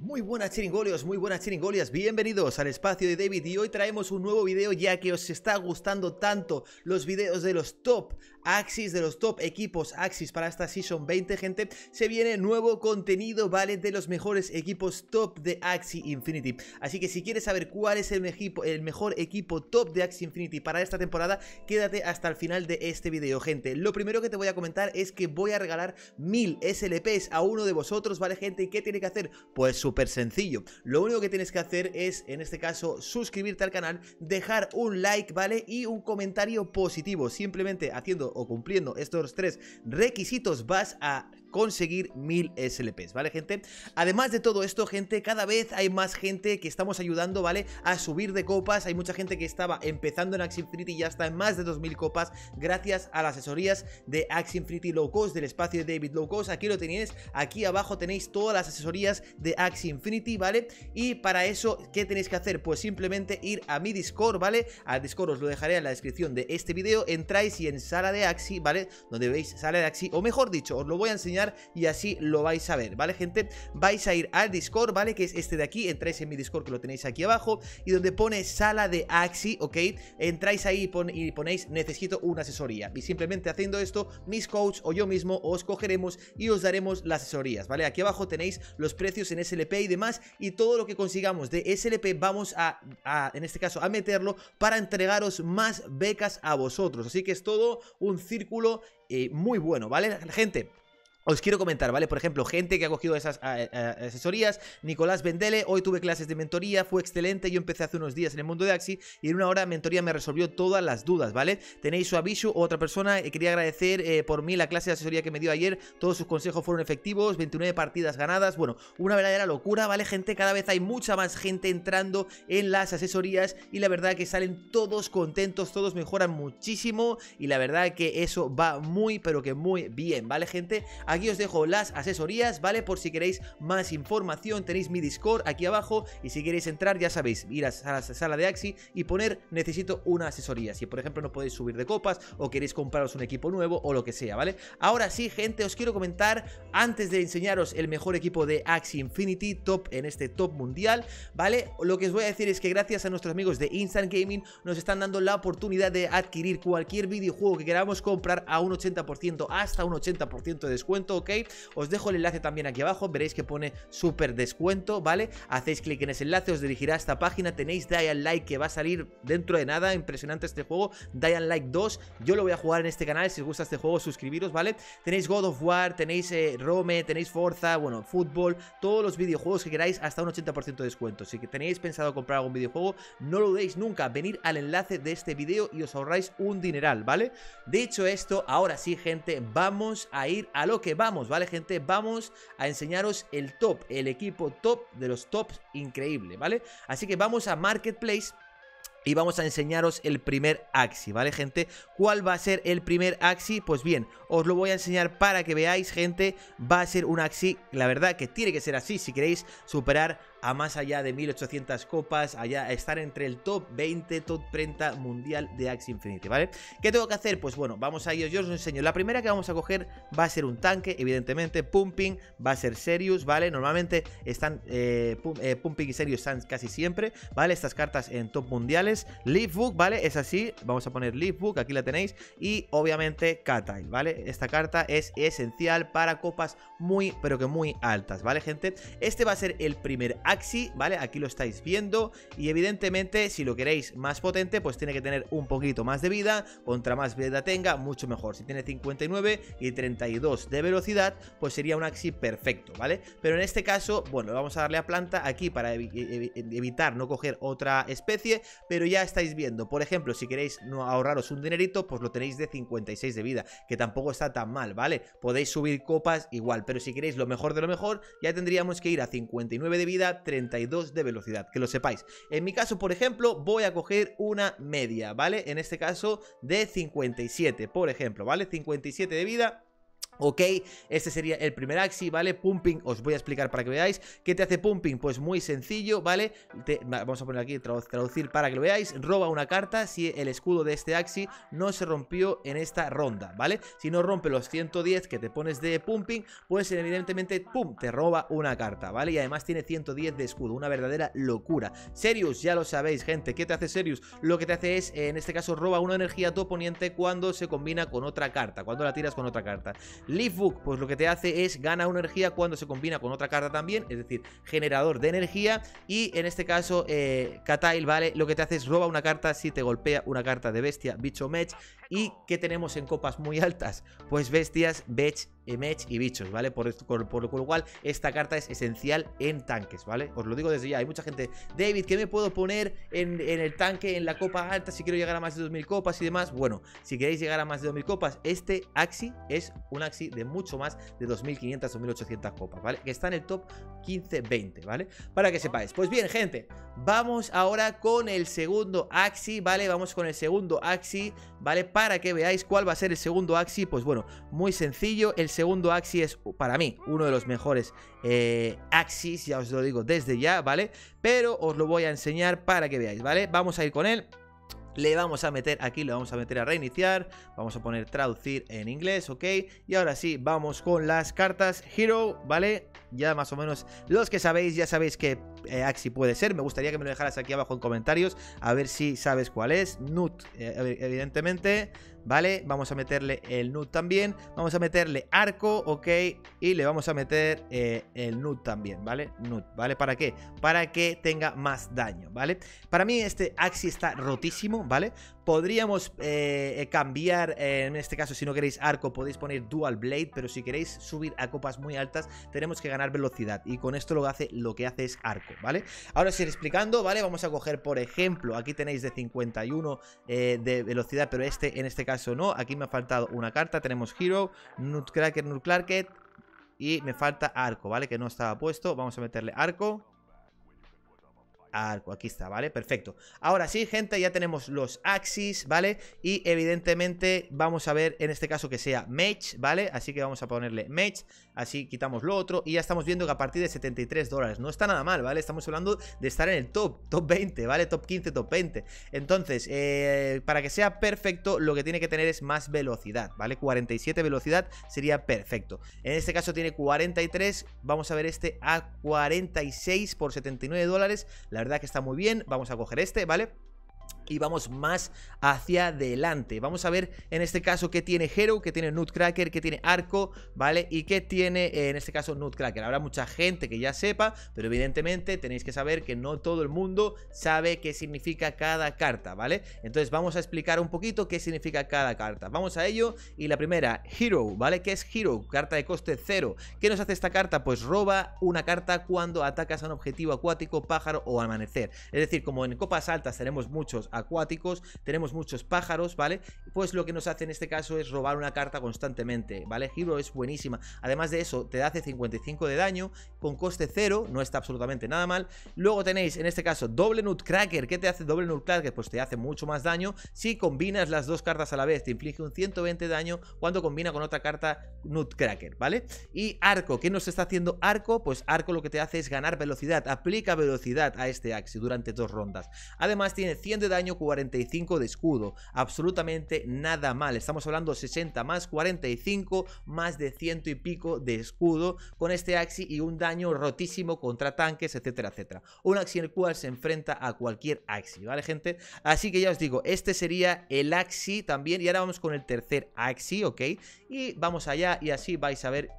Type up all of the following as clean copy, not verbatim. Muy buenas chiringolios, muy buenas chiringolias, bienvenidos al espacio de David y hoy traemos un nuevo video ya que os está gustando tanto los videos de los top Axies, de los top equipos Axies para esta Season 20, gente. Se viene nuevo contenido, ¿vale? De los mejores equipos top de Axie Infinity. Así que si quieres saber cuál es el mejor equipo top de Axie Infinity para esta temporada, quédate hasta el final de este video, gente. Lo primero que te voy a comentar es que voy a regalar 1000 SLPs a uno de vosotros, ¿vale, gente? ¿Y qué tiene que hacer? Pues súper sencillo, lo único que tienes que hacer es, en este caso, suscribirte al canal, dejar un like, ¿vale? Y un comentario positivo, simplemente haciendo o cumpliendo estos tres requisitos vas a conseguir 1000 SLPs, ¿vale, gente? Además de todo esto, gente, cada vez hay más gente que estamos ayudando, ¿vale? A subir de copas, hay mucha gente que estaba empezando en Axie Infinity y ya está en más de 2000 copas gracias a las asesorías de Axie Infinity Low Cost, del espacio de David Low Cost. Aquí lo tenéis, aquí abajo tenéis todas las asesorías de Axie Infinity, ¿vale? Y para eso, ¿qué tenéis que hacer? Pues simplemente ir a mi Discord, ¿vale? Al Discord os lo dejaré en la descripción de este vídeo, entráis y en sala de Axie, ¿vale? Donde veis sala de Axie, o mejor dicho, os lo voy a enseñar y así lo vais a ver, ¿vale, gente? Vais a ir al Discord, ¿vale? Que es este de aquí. Entráis en mi Discord, que lo tenéis aquí abajo, y donde pone sala de Axie, ¿ok? Entráis ahí y ponéis necesito una asesoría, y simplemente haciendo esto, mis coaches o yo mismo os cogeremos y os daremos las asesorías, ¿vale? Aquí abajo tenéis los precios en SLP y demás, y todo lo que consigamos de SLP vamos a en este caso, a meterlo para entregaros más becas a vosotros. Así que es todo un círculo muy bueno, ¿vale, gente? Os quiero comentar, ¿vale? Por ejemplo, gente que ha cogido esas asesorías. Nicolás Vendele, hoy tuve clases de mentoría, fue excelente. Yo empecé hace unos días en el mundo de Axie y en una hora de mentoría me resolvió todas las dudas, ¿vale? Tenéis su Abishu, otra persona. Quería agradecer por mí la clase de asesoría que me dio ayer. Todos sus consejos fueron efectivos, 29 partidas ganadas. Bueno, una verdadera locura, ¿vale, gente? Cada vez hay mucha más gente entrando en las asesorías y la verdad que salen todos contentos, todos mejoran muchísimo y la verdad que eso va muy, pero que muy bien, ¿vale, gente? Aquí os dejo las asesorías, ¿vale? Por si queréis más información, tenéis mi Discord aquí abajo y si queréis entrar, ya sabéis, ir a la sala de Axie y poner necesito una asesoría. Si, por ejemplo, no podéis subir de copas o queréis compraros un equipo nuevo o lo que sea, ¿vale? Ahora sí, gente, os quiero comentar, antes de enseñaros el mejor equipo de Axie Infinity top en este top mundial, ¿vale? Lo que os voy a decir es que gracias a nuestros amigos de Instant Gaming nos están dando la oportunidad de adquirir cualquier videojuego que queramos comprar a un 80%, hasta un 80% de descuento. Ok, os dejo el enlace también aquí abajo, veréis que pone súper descuento, ¿vale? Hacéis clic en ese enlace, os dirigirá a esta página, tenéis Day Like que va a salir dentro de nada, impresionante este juego, Day Like 2, yo lo voy a jugar en este canal, si os gusta este juego suscribiros, ¿vale? Tenéis God of War, tenéis Rome, tenéis Forza, bueno, fútbol, todos los videojuegos que queráis hasta un 80% de descuento, si tenéis pensado comprar algún videojuego, no lo dudéis nunca, venid al enlace de este video y os ahorráis un dineral, ¿vale? Dicho esto, ahora sí, gente, vamos a ir a lo que vamos, ¿vale, gente? Vamos a enseñaros el top, el equipo top de los tops increíble, ¿vale? Así que vamos a Marketplace y vamos a enseñaros el primer Axie, ¿vale, gente? ¿Cuál va a ser el primer Axie? Pues bien, os lo voy a enseñar para que veáis, gente. Va a ser un Axie, la verdad que tiene que ser así si queréis superar a más allá de 1800 copas, allá estar entre el top 20, top 30 mundial de Axie Infinity, ¿vale? ¿Qué tengo que hacer? Pues bueno, vamos a ello, yo os enseño. La primera que vamos a coger va a ser un tanque, evidentemente, Pumping, va a ser Serious, ¿vale? Normalmente están Pumping y Serious están casi siempre, ¿vale? Estas cartas en top mundiales. Leafbook, ¿vale? Es así, vamos a poner Leafbook, aquí la tenéis. Y obviamente Catile, ¿vale? Esta carta es esencial para copas muy, pero que muy altas, ¿vale, gente? Este va a ser el primer Axie, ¿vale? Aquí lo estáis viendo y evidentemente si lo queréis más potente pues tiene que tener un poquito más de vida, contra más vida tenga mucho mejor, si tiene 59 y 32 de velocidad pues sería un Axie perfecto, ¿vale? Pero en este caso, bueno, vamos a darle a planta aquí para evitar no coger otra especie, pero ya estáis viendo, por ejemplo, si queréis no ahorraros un dinerito pues lo tenéis de 56 de vida, que tampoco está tan mal, ¿vale? Podéis subir copas igual, pero si queréis lo mejor de lo mejor ya tendríamos que ir a 59 de vida, 32 de velocidad, que lo sepáis. En mi caso, por ejemplo, voy a coger una media, ¿vale? En este caso de 57, por ejemplo, ¿vale? 57 de vida Ok, este sería el primer Axie, ¿vale? Pumping, os voy a explicar para que veáis. ¿Qué te hace Pumping? Pues muy sencillo, ¿vale? Vamos a poner aquí traducir para que lo veáis. Roba una carta si el escudo de este Axie no se rompió en esta ronda, ¿vale? Si no rompe los 110 que te pones de Pumping, pues evidentemente, ¡pum!, te roba una carta, ¿vale? Y además tiene 110 de escudo, una verdadera locura. Serious, ya lo sabéis, gente. ¿Qué te hace Serious? Lo que te hace es, en este caso, roba una energía a tu oponente cuando se combina con otra carta, cuando la tiras con otra carta. Leafbook, pues lo que te hace es gana una energía cuando se combina con otra carta también, es decir, generador de energía. Y en este caso, Catile, ¿vale? Lo que te hace es roba una carta si te golpea una carta de bestia, bicho, match. ¿Y qué tenemos en copas muy altas? Pues bestias, match y bichos, ¿vale? Por lo cual esta carta es esencial en tanques, ¿vale? Os lo digo desde ya. Hay mucha gente, David, ¿qué me puedo poner en el tanque, en la copa alta, si quiero llegar a más de 2000 copas y demás? Bueno, si queréis llegar a más de 2000 copas, este Axie es un Axie de mucho más de 2500 o 1800 copas, ¿vale? Que está en el top 15-20, ¿vale? Para que sepáis. Pues bien, gente, vamos ahora con el segundo Axie, ¿vale? Vamos con el segundo Axie, ¿vale? Para que veáis cuál va a ser el segundo Axie. Pues bueno, muy sencillo. El segundo Axie es, para mí, uno de los mejores Axies, ya os lo digo desde ya, ¿vale? Pero os lo voy a enseñar para que veáis, ¿vale? Vamos a ir con él. Le vamos a meter aquí, le vamos a meter a reiniciar. Vamos a poner traducir en inglés, ok. Y ahora sí, vamos con las cartas Hero, ¿vale? Ya más o menos los que sabéis, ya sabéis que Axie puede ser. Me gustaría que me lo dejaras aquí abajo en comentarios, a ver si sabes cuál es. Nut, evidentemente, ¿vale? Vamos a meterle el Nut también. Vamos a meterle arco, ok. Y le vamos a meter el Nut también, ¿vale? Nut, ¿vale? ¿Para qué? Para que tenga más daño, ¿vale? Para mí este Axie está rotísimo, ¿vale? Podríamos cambiar, en este caso, si no queréis arco, podéis poner dual blade, pero si queréis subir a copas muy altas, tenemos que ganar velocidad, y con esto lo que hace es arco, ¿vale? Ahora os iré explicando, ¿vale? Vamos a coger, por ejemplo, aquí tenéis de 51 de velocidad, pero en este caso no, aquí me ha faltado una carta, tenemos Hero, Nutcracker, Nutcracker, y me falta arco, ¿vale? Que no estaba puesto, vamos a meterle arco. Arco, aquí está, ¿vale? Perfecto. Ahora sí, gente, ya tenemos los Axies, ¿vale? Y evidentemente vamos a ver en este caso que sea match, ¿vale? Así que vamos a ponerle match, así quitamos lo otro y ya estamos viendo que a partir de $73 no está nada mal, ¿vale? Estamos hablando de estar en el top 20, ¿vale? Top 15, top 20. Entonces, para que sea perfecto, lo que tiene que tener es más velocidad, ¿vale? 47 velocidad sería perfecto. En este caso tiene 43, vamos a ver este a 46 por $79, la verdad que está muy bien. Vamos a coger este, ¿vale? Y vamos más hacia adelante. Vamos a ver en este caso qué tiene Hero, qué tiene Nutcracker, qué tiene arco, ¿vale? Y qué tiene en este caso Nutcracker. Habrá mucha gente que ya sepa, pero evidentemente tenéis que saber que no todo el mundo sabe qué significa cada carta, ¿vale? Entonces vamos a explicar un poquito qué significa cada carta. Vamos a ello. Y la primera, Hero, ¿vale? ¿Qué es Hero? Carta de coste 0. ¿Qué nos hace esta carta? Pues roba una carta cuando atacas a un objetivo acuático, pájaro o amanecer. Es decir, como en copas altas tenemos muchos acuáticos, tenemos muchos pájaros, ¿vale? Pues lo que nos hace en este caso es robar una carta constantemente, ¿vale? Hero es buenísima. Además de eso, te hace 55 de daño con coste 0, no está absolutamente nada mal. Luego tenéis en este caso doble Nutcracker. ¿Qué te hace doble Nutcracker? Pues te hace mucho más daño si combinas las dos cartas a la vez. Te inflige un 120 de daño cuando combina con otra carta Nutcracker, ¿vale? Y arco, ¿qué nos está haciendo arco? Pues arco lo que te hace es ganar velocidad. Aplica velocidad a este Axie durante 2 rondas. Además tiene 100 de daño, 45 de escudo, absolutamente nada mal. Estamos hablando 60 más 45 más de 100 y pico de escudo con este Axie, y un daño rotísimo contra tanques, etcétera, etcétera. Un Axie en el cual se enfrenta a cualquier Axie, ¿vale, gente? Así que ya os digo, este sería el Axie también. Y ahora vamos con el tercer Axie, ¿ok? Y vamos allá, y así vais a ver.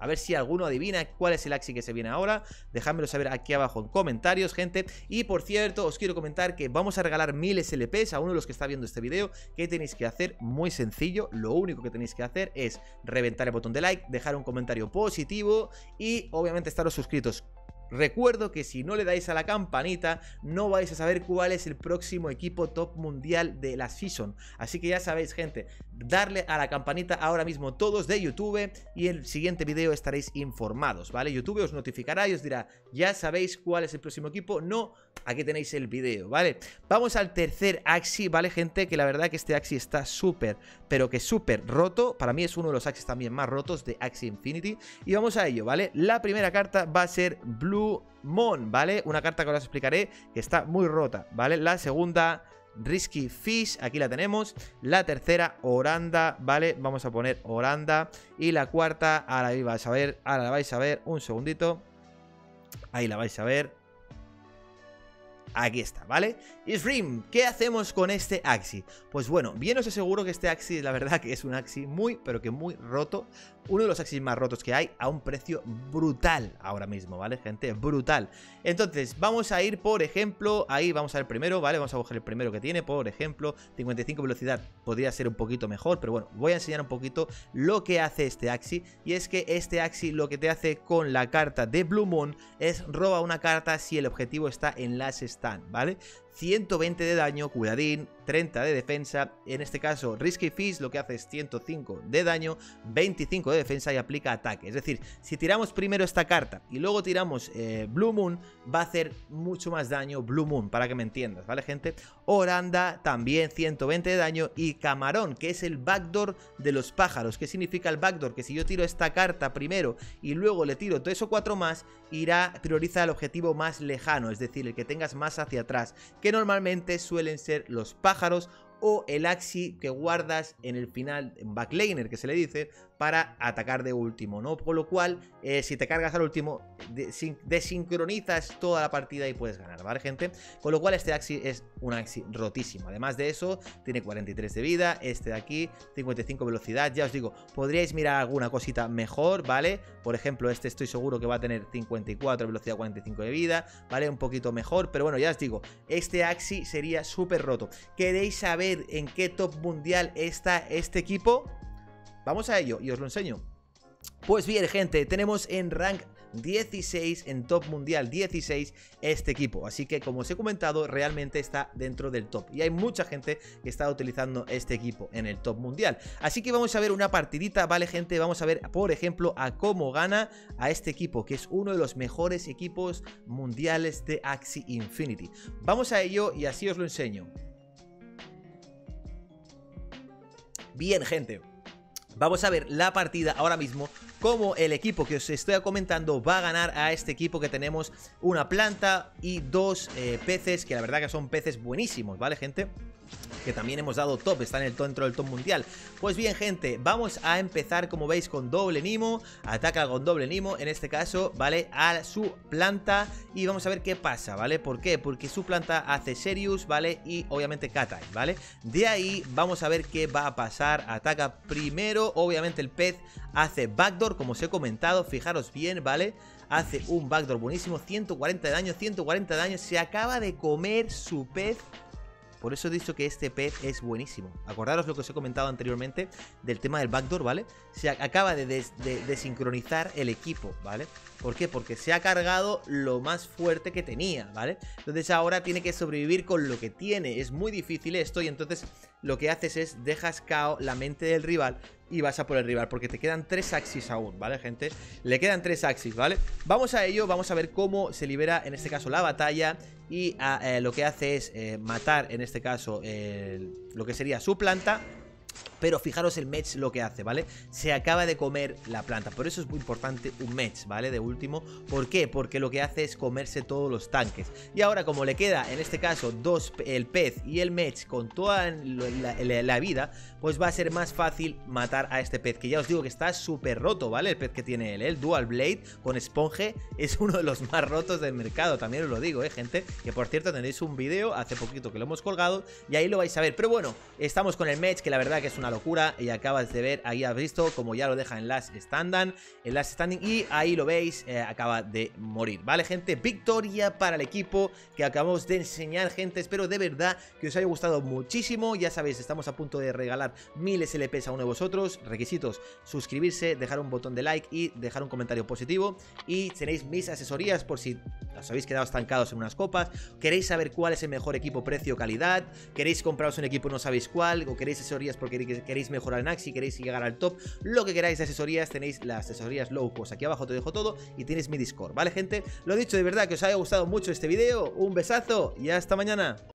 A ver si alguno adivina cuál es el Axie que se viene ahora. Dejádmelo saber aquí abajo en comentarios, gente. Y por cierto, os quiero comentar que vamos a regalar 1000 SLPs a uno de los que está viendo este video. ¿Qué tenéis que hacer? Muy sencillo. Lo único que tenéis que hacer es reventar el botón de like, dejar un comentario positivo y obviamente estaros suscritos. Recuerdo que si no le dais a la campanita no vais a saber cuál es el próximo equipo top mundial de la season. Así que ya sabéis, gente, darle a la campanita ahora mismo todos de YouTube y el siguiente video estaréis informados, ¿vale? YouTube os notificará y os dirá, ya sabéis cuál es el próximo equipo, no, aquí tenéis el video, ¿vale? Vamos al tercer Axie, ¿vale, gente? Que la verdad que este Axie está súper, pero que súper roto. Para mí es uno de los Axies también más rotos de Axie Infinity. Y vamos a ello, ¿vale? La primera carta va a ser Blue Moon, ¿vale? Una carta que ahora os explicaré que está muy rota, ¿vale? La segunda, Risky Fish, aquí la tenemos. La tercera, Oranda, ¿vale? Vamos a poner Oranda. Y la cuarta, ahora la vais a ver, un segundito. Ahí la vais a ver. Aquí está, ¿vale? Y Srim, ¿qué hacemos con este Axie? Pues bueno, bien os aseguro que este Axie, la verdad que es un Axie muy, pero que muy roto. Uno de los Axies más rotos que hay a un precio brutal ahora mismo, ¿vale, gente? Brutal. Entonces, vamos a ir, por ejemplo, ahí vamos a ver primero, ¿vale? Vamos a coger el primero que tiene, por ejemplo, 55 velocidad podría ser un poquito mejor, pero bueno, voy a enseñar un poquito lo que hace este Axie. Y es que este Axie lo que te hace con la carta de Blue Moon es roba una carta si el objetivo está en las stand, ¿vale? 120 de daño, cuidadín, 30 de defensa, en este caso Risky Fish lo que hace es 105 de daño, 25 de defensa y aplica ataque. Es decir, si tiramos primero esta carta y luego tiramos Blue Moon, va a hacer mucho más daño Blue Moon, para que me entiendas, ¿vale, gente? Oranda también 120 de daño y Camarón, que es el backdoor de los pájaros. ¿Qué significa el backdoor? Que si yo tiro esta carta primero y luego le tiro 3 o 4 más, prioriza el objetivo más lejano, es decir, el que tengas más hacia atrás, que normalmente suelen ser los pájaros o el Axie que guardas en el final, backlaner que se le dice, para atacar de último, ¿no? Por lo cual, si te cargas al último, desincronizas toda la partida y puedes ganar, ¿vale, gente? Con lo cual este Axie es un Axie rotísimo. Además de eso, tiene 43 de vida, este de aquí, 55 velocidad, ya os digo, podríais mirar alguna cosita mejor, ¿vale? Por ejemplo, este estoy seguro que va a tener 54 de velocidad, 45 de vida, ¿vale? Un poquito mejor, pero bueno, ya os digo, este Axie sería súper roto. ¿Queréis saber en qué top mundial está este equipo? Vamos a ello y os lo enseño. Pues bien, gente, tenemos en rank 16, en top mundial 16 este equipo, así que como os he comentado realmente está dentro del top y hay mucha gente que está utilizando este equipo en el top mundial, así que vamos a ver una partidita, vale, gente. Vamos a ver por ejemplo a cómo gana a este equipo, que es uno de los mejores equipos mundiales de Axie Infinity. Vamos a ello y así os lo enseño. Bien, gente, vamos a ver la partida ahora mismo, como el equipo que os estoy comentando va a ganar a este equipo que tenemos una planta y dos peces, que la verdad que son peces buenísimos, ¿vale, gente? Que también hemos dado top, está en el dentro del top mundial. Pues bien, gente, vamos a empezar, como veis, con doble Nimo. Ataca con doble Nimo, en este caso, ¿vale? A su planta. Y vamos a ver qué pasa, ¿vale? ¿Por qué? Porque su planta hace Serious, ¿vale? Y obviamente Catile, ¿vale? De ahí vamos a ver qué va a pasar. Ataca primero, obviamente el pez hace backdoor, como os he comentado. Fijaros bien, ¿vale? Hace un backdoor buenísimo, 140 de daño, 140 de daño. Se acaba de comer su pez. Por eso he dicho que este pez es buenísimo. Acordaros lo que os he comentado anteriormente del tema del backdoor, ¿vale? Se acaba de desincronizar el equipo, ¿vale? ¿Por qué? Porque se ha cargado lo más fuerte que tenía, ¿vale? Entonces ahora tiene que sobrevivir con lo que tiene. Es muy difícil esto y entonces lo que haces es dejas cao la mente del rival y vas a por el rival, porque te quedan 3 Axies aún, ¿vale, gente? Le quedan 3 Axies, ¿vale? Vamos a ello, vamos a ver cómo se libera, en este caso, la batalla. Y lo que hace es matar, en este caso, lo que sería su planta. Pero fijaros el match lo que hace, ¿vale? Se acaba de comer la planta. Por eso es muy importante un match, ¿vale? De último. ¿Por qué? Porque lo que hace es comerse todos los tanques. Y ahora como le queda, en este caso, el pez y el match con toda la vida, pues va a ser más fácil matar a este pez, que ya os digo que está súper roto, ¿vale? El pez que tiene él, el Dual Blade con esponje, es uno de los más rotos del mercado. También os lo digo, gente. Que por cierto tenéis un video hace poquito que lo hemos colgado y ahí lo vais a ver. Pero bueno, estamos con el match, que la verdad que es una locura. Y acabas de ver, ahí has visto como ya lo deja en Last Standing, y ahí lo veis, acaba de morir. Vale, gente, victoria para el equipo que acabamos de enseñar, gente. Espero de verdad que os haya gustado muchísimo. Ya sabéis, estamos a punto de regalar 1000 SLPs a uno de vosotros. Requisitos: suscribirse, dejar un botón de like y dejar un comentario positivo. Y tenéis mis asesorías por si os habéis quedado estancados en unas copas, queréis saber cuál es el mejor equipo, precio, calidad, queréis compraros un equipo y no sabéis cuál, o queréis asesorías porque queréis mejorar en Axie, queréis llegar al top, lo que queráis de asesorías. Tenéis las asesorías low cost, aquí abajo te dejo todo, y tienes mi Discord. Vale, gente, lo dicho, de verdad que os haya gustado mucho este vídeo, un besazo y hasta mañana.